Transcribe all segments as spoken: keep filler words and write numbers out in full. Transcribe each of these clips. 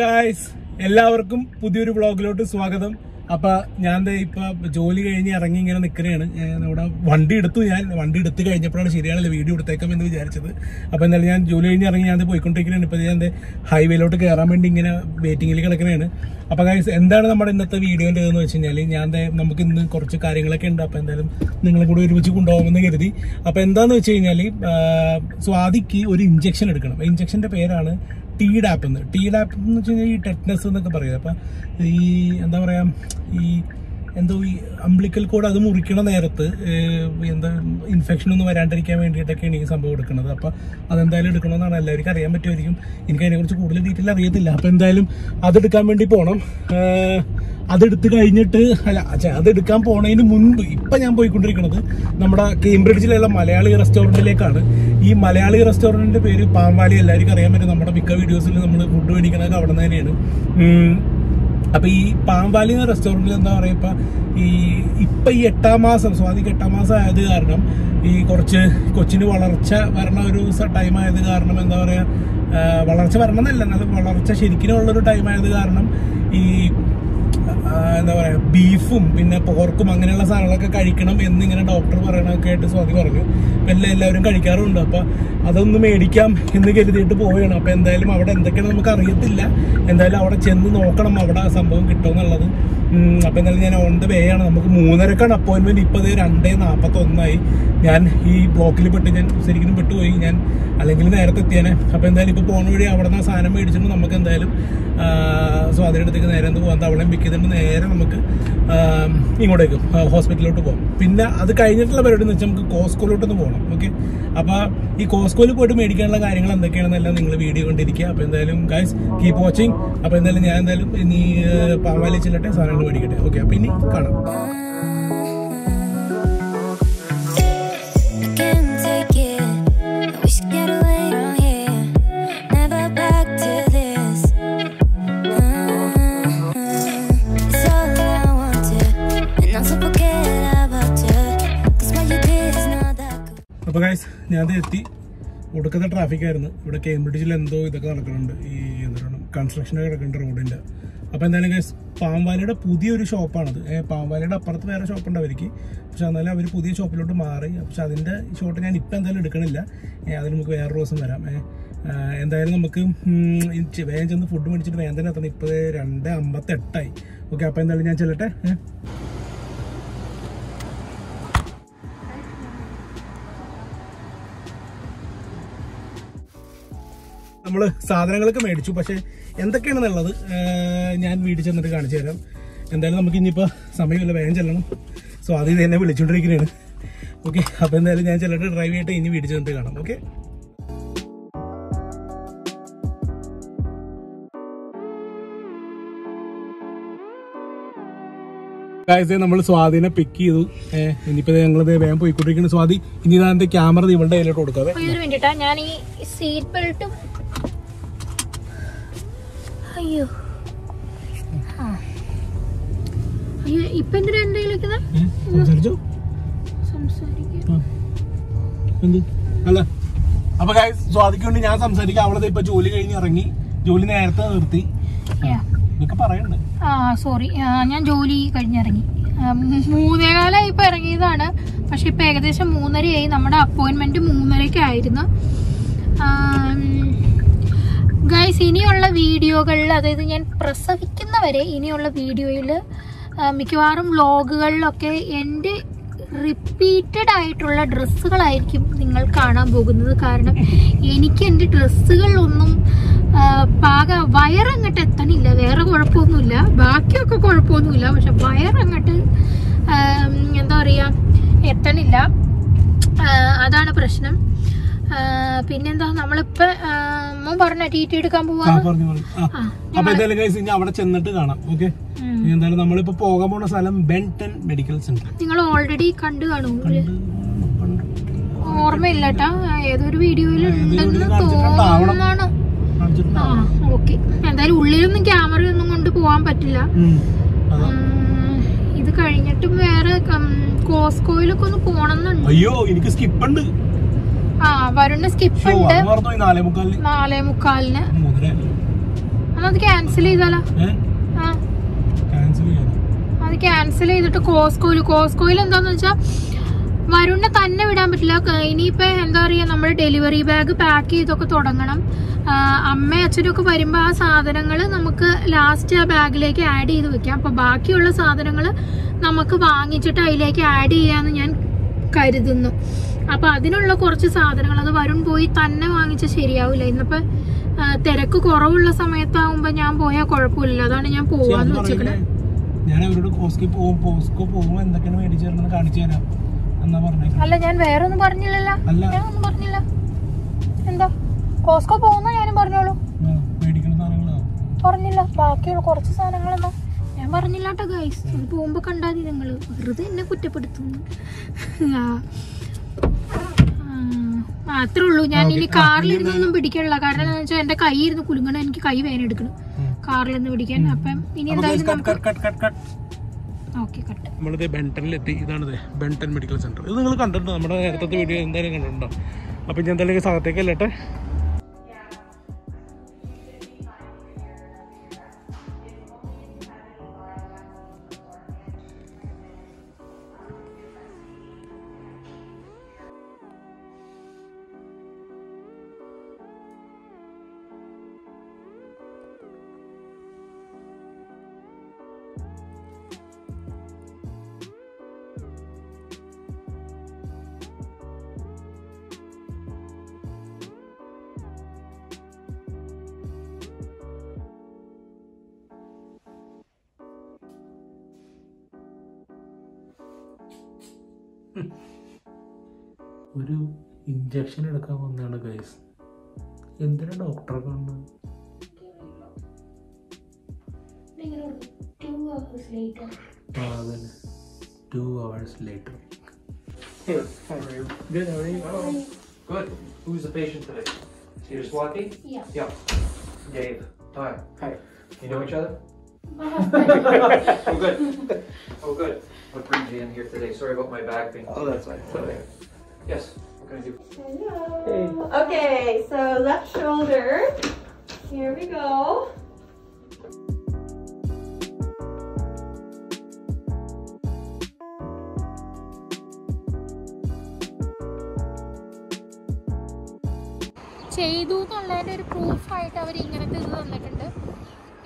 Guys എല്ലാവർക്കും പുതിയൊരു വ്ലോഗിലോട്ട് സ്വാഗതം. അപ്പോൾ ഞാൻ ദേ ഇപ്പോൾ ജോലി കഴിഞ്ഞ് ഇറങ്ങി ഇങ്ങനെ നിൽക്കുകയാണ്. ഇവിടെ വണ്ടി എടുത്തു, ഞാൻ വണ്ടി എടുത്തു കഴിഞ്ഞപ്പോഴാണ് ശരിയാണല്ലോ വീഡിയോ എടുത്തേക്കാം എന്ന് വിചാരിച്ചത്. അപ്പോൾ എന്നാലും ഞാൻ ജോലി കഴിഞ്ഞ് ഇറങ്ങി ഞാൻ പോയിക്കൊണ്ടിരിക്കുകയാണ്. ഇപ്പോൾ ഞാൻ ദേ ഹൈവേയിലോട്ട് കയറാൻ വേണ്ടി ഇങ്ങനെ വെയിറ്റിങ്ങിൽ കിടക്കുകയാണ്. അപ്പോൾ ഗൈസ് എന്താണ് നമ്മുടെ ഇന്നത്തെ വീഡിയോൻ്റെ ഇതെന്ന് വെച്ച് കഴിഞ്ഞാൽ ഞാൻ നമുക്ക് ഇന്ന് കുറച്ച് കാര്യങ്ങളൊക്കെ ഉണ്ട്. അപ്പോൾ എന്തായാലും നിങ്ങളെ കൂടെ ഒരുമിച്ച് കൊണ്ടുപോകുമെന്ന് കരുതി. അപ്പോൾ എന്താണെന്ന് വെച്ച് കഴിഞ്ഞാൽ സ്വാതിക്ക് ഒരു ഇഞ്ചെക്ഷൻ എടുക്കണം. ഇഞ്ചെക്ഷൻ്റെ പേരാണ് ടി ഡാപ്പ് എന്ന്. ടി ഡാപ്പ് എന്ന് വെച്ച് കഴിഞ്ഞാൽ ഈ ടെറ്റ്നസ് എന്നൊക്കെ പറയുന്നത്. അപ്പം ഈ എന്താ പറയുക, ഈ എന്തോ ഈ അംബ്ലിക്കൽ കോഡ് അത് മുറിക്കണ നേരത്ത് എന്താ ഇൻഫെക്ഷനൊന്നും വരാണ്ടിരിക്കാൻ വേണ്ടിയിട്ടൊക്കെയാണ് ഈ സംഭവം എടുക്കുന്നത്. അപ്പോൾ അതെന്തായാലും എടുക്കണമെന്നാണ് എല്ലാവർക്കും അറിയാൻ പറ്റുമായിരിക്കും. എനിക്ക് അതിനെക്കുറിച്ച് കൂടുതൽ ഡീറ്റെയിൽ അറിയത്തില്ല. അപ്പോൾ എന്തായാലും അതെടുക്കാൻ വേണ്ടി പോകണം. അതെടുത്ത് കഴിഞ്ഞിട്ട് അല്ല അതെടുക്കാൻ പോണതിന് മുൻപ് ഇപ്പം ഞാൻ പോയിക്കൊണ്ടിരിക്കുന്നത് നമ്മുടെ കേംബ്രിഡ്ജിലുള്ള മലയാളി റെസ്റ്റോറൻറ്റിലേക്കാണ്. ഈ മലയാളി റെസ്റ്റോറൻറ്റിൻ്റെ പേര് പാമ്പാലി, എല്ലാവർക്കും അറിയാൻ പറ്റും. നമ്മുടെ മിക്ക വീഡിയോസിൽ നമ്മൾ ഫുഡ് മേടിക്കണതൊക്കെ അവിടെ നിന്ന് തന്നെയാണ്. അപ്പോൾ ഈ പാമ്പാലി എന്ന റെസ്റ്റോറൻറ്റിൽ എന്താ പറയുക, ഇപ്പം ഈ ഇപ്പം ഈ എട്ടാം മാസം സ്വാതിക്ക് എട്ടാം മാസം ആയത് കാരണം ഈ കുറച്ച് കൊച്ചിന് വളർച്ച വരണ ഒരു ടൈം ആയത് കാരണം എന്താ പറയുക, വളർച്ച വരണം എന്നല്ല എന്നാലും വളർച്ച ശരിക്കിനുള്ളൊരു ടൈം ആയത് കാരണം ഈ എന്താ പറയുക ബീഫും പിന്നെ പോർക്കും അങ്ങനെയുള്ള സാധനങ്ങളൊക്കെ കഴിക്കണം എന്നിങ്ങനെ ഡോക്ടർ പറയണമൊക്കെ ആയിട്ട് സ്വാതി പറഞ്ഞു. അപ്പം എല്ലാം എല്ലാവരും കഴിക്കാറുണ്ട്. അപ്പം അതൊന്ന് മേടിക്കാം എന്ന് കരുതിയിട്ട് പോവുകയാണ്. അപ്പം എന്തായാലും അവിടെ എന്തൊക്കെയാണ് നമുക്ക് അറിയത്തില്ല. എന്തായാലും അവിടെ ചെന്ന് നോക്കണം അവിടെ സംഭവം കിട്ടുമെന്നുള്ളത്. അപ്പം എന്തായാലും ഞാൻ ഓൺ ദ വേ ആണ്. നമുക്ക് മൂന്നരക്കാണ് അപ്പോയിൻമെൻറ്റ്. ഇപ്പോൾ ഇത് രണ്ടേ നാൽപ്പത്തൊന്നായി. ഞാൻ ഈ ബ്ലോക്കിൽ പെട്ട് ഞാൻ ശരിക്കും പെട്ടുപോയി. ഞാൻ അല്ലെങ്കിൽ നേരത്തെ എത്തിയാനെ. അപ്പോൾ എന്തായാലും ഇപ്പോൾ പോണ വഴി അവിടെ നിന്ന് സാധനം മേടിച്ചിട്ട് നമുക്ക് എന്തായാലും സ്വാതിയുടെ അടുത്തേക്ക് നേരെ ഒന്ന് പോകാം. തവളയും പിക്ക് ചെയ്തിട്ട് നേരെ നമുക്ക് ഇങ്ങോട്ടേക്കും ഹോസ്പിറ്റലിലോട്ട് പോകാം. പിന്നെ അത് കഴിഞ്ഞിട്ടുള്ള പരിപാടി എന്ന് വെച്ചാൽ നമുക്ക് കോസ്കോയിലോട്ടൊന്ന് പോകണം. ഓക്കെ, അപ്പോൾ ഈ കോസ്കോയിൽ പോയിട്ട് മേടിക്കാനുള്ള കാര്യങ്ങൾ എന്തൊക്കെയാണെന്നെല്ലാം നിങ്ങൾ വീഡിയോ കണ്ടിരിക്കുക. അപ്പോൾ എന്തായാലും ഗൈസ് കീപ്പ് വാച്ചിങ്. അപ്പോൾ എന്തായാലും ഞാൻ എന്തായാലും ഇനി പാമ്പാലി ചെല്ലട്ടെ, സാധനങ്ങൾ മേടിക്കട്ടെ. ഓക്കെ, അപ്പോൾ ഇനി കാണാം. അപ്പോൾ ഗൈസ് ഞാനത് എത്തി. ഒടുക്കത്തെ ട്രാഫിക്കായിരുന്നു. ഇവിടെ കേംബ്രിഡ്ജിൽ എന്തോ ഇതൊക്കെ നടക്കുന്നുണ്ട്, ഈ എന്താണ് കൺസ്ട്രക്ഷനൊക്കെ കിടക്കുന്നുണ്ട് റോഡിൻ്റെ. അപ്പോൾ എന്തായാലും ഗൈസ് പാമ്പാലയുടെ പുതിയൊരു ഷോപ്പാണത്. പാമ്പാലയുടെ അപ്പുറത്ത് വേറെ ഷോപ്പുണ്ട് അവർക്ക്, പക്ഷെ എന്നാലും അവർ പുതിയ ഷോപ്പിലോട്ട് മാറി. പക്ഷെ അതിൻ്റെ ഷോട്ട് ഞാൻ ഇപ്പം എന്തായാലും എടുക്കണില്ല. അതിന് നമുക്ക് വേറെ ദിവസം വരാം. എന്തായാലും നമുക്ക് വേഗം ചെന്ന് ഫുഡ് മേടിച്ചിട്ട് വേഗം തന്നെ എത്തണം. ഇപ്പോൾ രണ്ട് അമ്പത്തെട്ടായി. ഓക്കെ, അപ്പോൾ എന്തായാലും ഞാൻ ചെല്ലട്ടെ. നമ്മൾ സാധനങ്ങളൊക്കെ മേടിച്ചു, പക്ഷേ എന്തൊക്കെയാണെന്നുള്ളത് ഞാൻ വീട്ടിൽ ചെന്നിട്ട് കാണിച്ചു തരാം. എന്തായാലും നമുക്ക് ഇനിയിപ്പോൾ സമയമില്ല, വേഗം ചെല്ലണം. സോ ആദ്യം എന്നെ വിളിച്ചുകൊണ്ടിരിക്കുന്നതാണ്. ഓക്കെ, അപ്പോൾ എന്തായാലും ഞാൻ ചെല്ലട്ടെ. ഡ്രൈവ് ചെയ്തിട്ട് ഇനി വീട്ടിൽ ചെന്നിട്ട് കാണാം. ഓക്കെ, ഗൈസ് നമ്മൾ സ്വാതിനെ പിക്ക് ചെയ്തു. ഇനിയിപ്പോൾ ഞങ്ങൾ വേഗം പോയിക്കൊണ്ടിരിക്കുന്നു. സ്വാതി ഇനി ഇതാണ്ട് ക്യാമറ ഇവളുടെ കയ്യിലോട്ട് കൊടുക്കാതെ അല്ല. അപ്പൊ ഗൈസ് സ്വാതിക്ക് വേണ്ടി ഞാൻ സംസാരിക്കാം. അവളത് ഇപ്പൊ ജോലി കഴിഞ്ഞ് ഇറങ്ങി. ജോലി നേരത്തെ നിർത്തി ആ സോറി ഞാൻ ജോലി കഴിഞ്ഞിറങ്ങി. മൂന്നേകാലായി ഇപ്പൊ ഇറങ്ങിയതാണ്. പക്ഷെ ഇപ്പൊ ഏകദേശം മൂന്നരയായി. നമ്മുടെ അപ്പോയിന്റ്മെന്റ് മൂന്നരക്ക് ആയിരുന്നു ഗൈസ്. ഇനിയുള്ള വീഡിയോകളിൽ, അതായത് ഞാൻ പ്രസവിക്കുന്നവരെ ഇനിയുള്ള വീഡിയോയിൽ മിക്കവാറും വ്ളോഗുകളിലൊക്കെ എൻ്റെ റിപ്പീറ്റഡ് ആയിട്ടുള്ള ഡ്രസ്സുകളായിരിക്കും നിങ്ങൾ കാണാൻ പോകുന്നത്. കാരണം എനിക്ക് എൻ്റെ ഡ്രസ്സുകളിലൊന്നും പാക വയറങ്ങോട്ട് എത്തണില്ല. വേറെ കുഴപ്പമൊന്നുമില്ല, ബാക്കിയൊക്കെ കുഴപ്പമൊന്നുമില്ല. പക്ഷെ വയറങ്ങോട്ട് എന്താ പറയുക എത്തണില്ല, അതാണ് പ്രശ്നം. പിന്നെന്താ നമ്മളിപ്പം പറഞ്ഞ ടി ടി എടുക്കാൻ പോവാ. നമ്മളിപ്പോ പോകാൻ പോണ സ്ഥലം ബെൻടൺ മെഡിക്കൽ സെന്റർ. നിങ്ങൾ ഓൾറെഡി കണ്ടു കാണും, ഓർമ്മയില്ല കേട്ടാ, ഏതൊരു വീഡിയോയിൽ ഉണ്ടെന്ന് തോന്നുന്നതാണ്. ഓക്കെ, എന്തായാലും ഉള്ളിലൊന്നും ക്യാമറ ഒന്നും കൊണ്ട് പോവാൻ പറ്റില്ല. ഇത് കഴിഞ്ഞിട്ടും വേറെ കോസ്കോയിലൊക്കെ ഒന്ന് പോണെന്നുണ്ട്. അയ്യോ, എനിക്ക് സ്കിപ്പ് ഉണ്ട്. ആ വരുന്ന സ്കിപ്പ് ഉണ്ട് നാലേ മുക്കാലിന്. അത് ക്യാൻസൽ ചെയ്താലോ? ആ ക്യാൻസൽ ചെയ്യണം. അത് ക്യാൻസൽ ചെയ്തിട്ട് കോസ്കോയിൽ കോസ്കോയിൽ എന്താണെന്ന് വെച്ചാൽ വരുണ്ണെ തന്നെ വിടാൻ പറ്റില്ല. ഇനിയിപ്പോൾ എന്താ പറയുക, നമ്മൾ ഡെലിവറി ബാഗ് പാക്ക് ചെയ്തൊക്കെ തുടങ്ങണം. അമ്മയും അച്ഛനൊക്കെ വരുമ്പോൾ ആ സാധനങ്ങൾ നമുക്ക് ലാസ്റ്റ് ആ ബാഗിലേക്ക് ആഡ് ചെയ്ത് വെക്കാം. അപ്പോൾ ബാക്കിയുള്ള സാധനങ്ങൾ നമുക്ക് വാങ്ങിച്ചിട്ട് അതിലേക്ക് ആഡ് ചെയ്യാമെന്ന് ഞാൻ കരുതുന്നു. അപ്പോൾ അതിനുള്ള കുറച്ച് സാധനങ്ങൾ അത് വരുൺ പോയി തന്നെ വാങ്ങിച്ചാൽ ശരിയാവില്ല. ഇന്നിപ്പോൾ തിരക്ക് കുറവുള്ള സമയത്താകുമ്പോൾ ഞാൻ പോയാൽ കുഴപ്പമില്ല. അതാണ് ഞാൻ പോവാന്ന് വെച്ചിരിക്കുന്നത്. അല്ല ഞാൻ വേറെ ഒന്നും പറഞ്ഞില്ലല്ലോ. ഞാനൊന്നും പറഞ്ഞില്ല. എന്താ കോസ്കോ പോകുന്ന ഞാനും പറഞ്ഞോളൂ. പറഞ്ഞില്ല ബാക്കിയുള്ള കുറച്ച് സാധനങ്ങളെന്നോ ഞാൻ പറഞ്ഞില്ല കേട്ടോ ഗൈസ്. ഇത് പോകുമ്പോൾ കണ്ടാൽ മതി. നിങ്ങൾ വെറുതെ എന്നെ കുറ്റപ്പെടുത്തുന്നു. അത്രേ ഉള്ളൂ. ഞാൻ ഇനി കാറിലിരുന്നൊന്നും പിടിക്കണില്ല. കാരണം എന്താണെന്ന് വെച്ചാൽ എൻ്റെ കൈ ഇരുന്ന് കുലുങ്ങണം. എനിക്ക് കൈ വേദന എടുക്കണം കാറിലൊന്ന് പിടിക്കാൻ. അപ്പം ഇനി എന്തായാലും നമ്മളിത് ബെൻട്ടനിലെത്തി. ഇതാണിത് ബെൻട്ടൻ മെഡിക്കൽ സെൻറ്റർ. ഇത് നിങ്ങൾ കണ്ടിട്ടുണ്ടോ? നമ്മുടെ നേരത്തെ വീഡിയോ എന്തായാലും കണ്ടിട്ടുണ്ടോ? അപ്പം ഞാൻ എന്തായാലും സ്ഥലത്തേക്ക് അല്ലേട്ടെ. ഒരു ഇഞ്ചക്ഷൻ എടുക്കാൻ വന്നാണ് ഗൈസ്. എന്തിനാ ഡോക്ടറെ കാണുന്നത്? What brings you in here today? Sorry about my back being. Oh, that's fine. Okay. Yes. What can I do? Hello. Hey. Okay, so left shoulder. Here we go. ചെയ്തു എന്നുള്ളതിൻ്റെ ഒരു പ്രൂഫായിട്ട് അവർ ഇങ്ങനത്തെ ഇത് തന്നിട്ടുണ്ട്.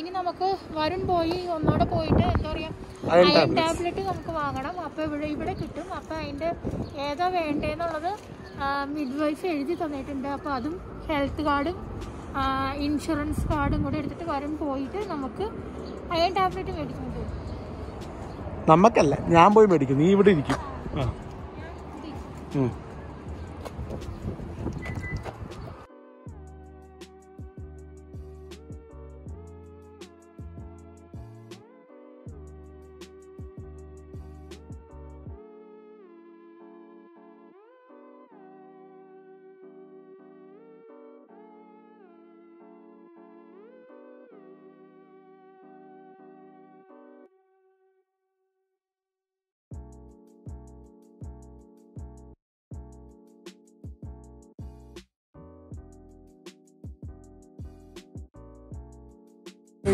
ഇനി നമുക്ക് വരുൺ പോയി ഒന്നോടെ പോയിട്ട് എന്താ പറയുക, അയൺ ടാബ്ലറ്റ് നമുക്ക് വാങ്ങണം. അപ്പോൾ ഇവിടെ ഇവിടെ കിട്ടും. അപ്പോൾ അതിൻ്റെ ഏതാ വേണ്ടതെന്നുള്ളത് മിഡ്വൈഫ് എഴുതി തന്നിട്ടുണ്ട്. അപ്പോൾ അതും ഹെൽത്ത് കാർഡും ഇൻഷുറൻസ് കാർഡും കൂടെ എടുത്തിട്ട് വരുൺ പോയിട്ട് നമുക്ക് അയൺ ടാബ്ലറ്റ് മേടിക്കും. നമുക്കല്ല, ഞാൻ പോയി മേടിക്കും. നീ ഇവിടെ ഇരിക്കും.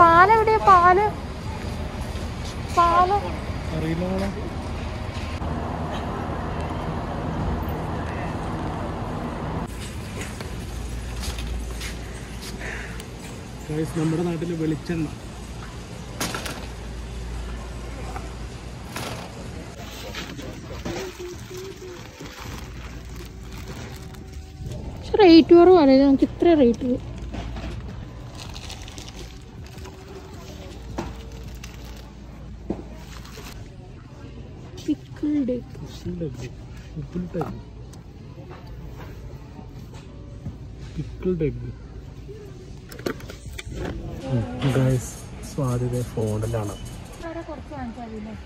പാലെവിടെയാ? പാല് പാല് നമ്മുടെ നാട്ടില് വെളിച്ചെണ്ണ. റേറ്റ് കുറവാണ് നമുക്ക്. ഇത്ര റേറ്റ് ഉപ്പിലിട്ടു. pickled egg. Hmm. Guys, स्वादिष्ट फोन लाना. अरे कुछ आंचा भी नहीं.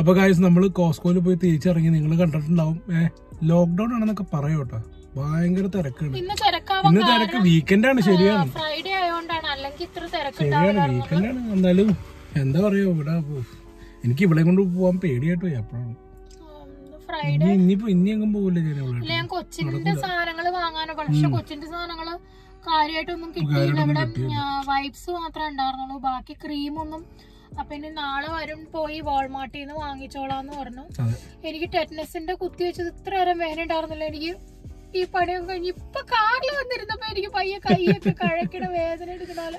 अब गाइस നമ്മൾ കോസ്കോയിൽ പോയി തിരിച്ചിറങ്ങി നിങ്ങൾ കണ്ടിട്ടുണ്ടാവും ഏ ലോക്ക്ഡൗൺ ആണെന്നൊക്കെ പറയോട്ടോ ഭയങ്കര തിരക്കാണ് ഇന്ന് തിരക്കാണ് ഇന്ന് തിരക്ക് വീക്കെൻഡ് ആണ് ശരിയാണ് ഫ്രൈഡേ ആയതുകൊണ്ടാണ് അല്ലെങ്കിൽ ഇത്ര തിരക്ക് ഉണ്ടാവില്ല വീക്കെൻഡ് ആണ് എന്നാലും എന്താ പറയോ ഇവിടെ എനിക്ക് ഇവിടെ കൊണ്ട് പോവാൻ പേടിയാട്ടോ എപ്പോഴും ഫ്രൈഡേ ഇനി ഇനി എങ്ങും പോവില്ല ഞാൻ ഇവിടെ ഞാൻ കൊച്ചിന്റെ സാധനങ്ങൾ വാങ്ങാനോ പക്ഷേ കൊച്ചിന്റെ സാധനങ്ങൾ കാര്യമായിട്ടൊന്നും കിട്ടിയില്ല ഇവിടെ വൈപ്സ് മാത്രമേ ഉണ്ടായിരുന്നുള്ളൂ ബാക്കി ക്രീം ഒന്നും അപ്പൊ ഇനി നാളെ വരും പോയി വാൾമാർട്ടിൽ നിന്ന് വാങ്ങിച്ചോളാന്ന് പറഞ്ഞു എനിക്ക് ടെറ്റനസിന്റെ കുത്തി വെച്ചത് ഇത്ര നേരം വേദന ഉണ്ടായിരുന്നില്ല എനിക്ക് ഈ പണിയും കഴിഞ്ഞ് ഇപ്പൊ കാറിൽ വന്നിരുന്നപ്പോ എനിക്ക് പയ്യെ കൈയൊക്കെ കഴക്കിട വേദന എടുക്കണാല്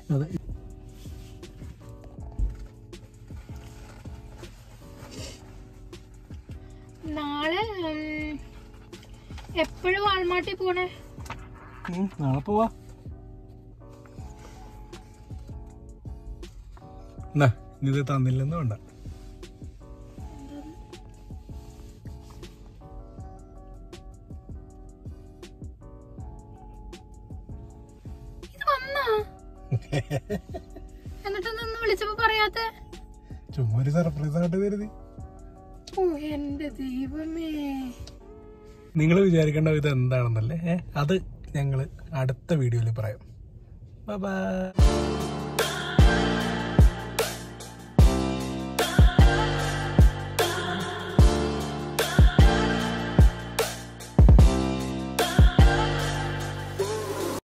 നാളെ എപ്പോഴും വാൾമാർട്ടിൽ പോണേ നാളെ പോവാ 나 ഇത് തന്നില്ലെന്ന് വേണ്ട ഇത് വന്നാ എന്നിട്ടൊന്നും വിളിച്ചപ്പോൾ പറയാത്തെ ചുമ്മാ ഒരു സർപ്രൈസ് ആയിട്ട് തരുതി ഓ എൻ്റെ ദൈവമേ നിങ്ങൾ വിചാരിക്കേണ്ട ഇത് എന്താണെന്നല്ലേ അത് ഞങ്ങൾ അടുത്ത വീഡിയോയിൽ പറയാം ബൈ ബൈ